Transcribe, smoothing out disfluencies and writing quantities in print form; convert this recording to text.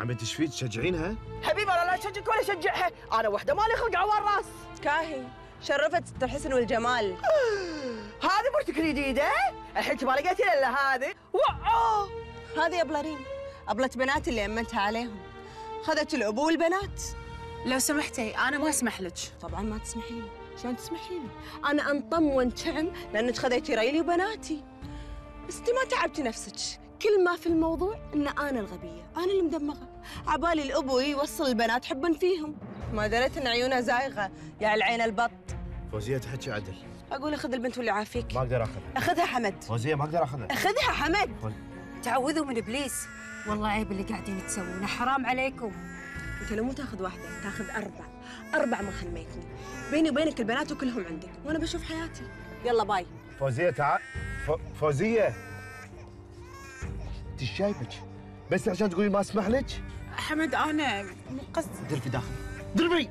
عم تشفي تشجعينها؟ حبيبي انا لا اشجعك ولا اشجعها، انا وحده مالي خلق عوار راس. كاهي شرفت ست الحسن والجمال. هذه مرتك الجديده؟ الحين ما لقيتي الا هذه. وعو هذه ابلرين، ابلة بنات اللي امنتها عليهم. خذت الابو والبنات. لو سمحتي انا ما اسمح لك. طبعا ما تسمحي لي، شلون تسمحي لي؟ انا انطم وانتعم لانك خذيتي ريلي وبناتي. بس انت ما تعبتي نفسك، كل ما في الموضوع ان انا الغبيه، انا اللي مدمغه، عبالي الابو يوصل البنات حبا فيهم. ما دريت ان عيونه زايغه يا العين البط. فوزيه تحكي عدل. اقول اخذ البنت واللي عافيك. ما اقدر اخذها. اخذها حمد. فوزيه ما اقدر اخذها. اخذها حمد. تعوذوا من ابليس. والله عيب اللي قاعدين تسوونه، حرام عليكم. انت لو مو تاخذ واحده تاخذ اربع من خميتني. بيني وبينك البنات وكلهم عندك وانا بشوف حياتي. يلا باي. فوزيه تعال. فوزيه انت شايفك بس عشان تقولي ما اسمح لك؟ حمد انا مو قصدي. درفي داخل دربي.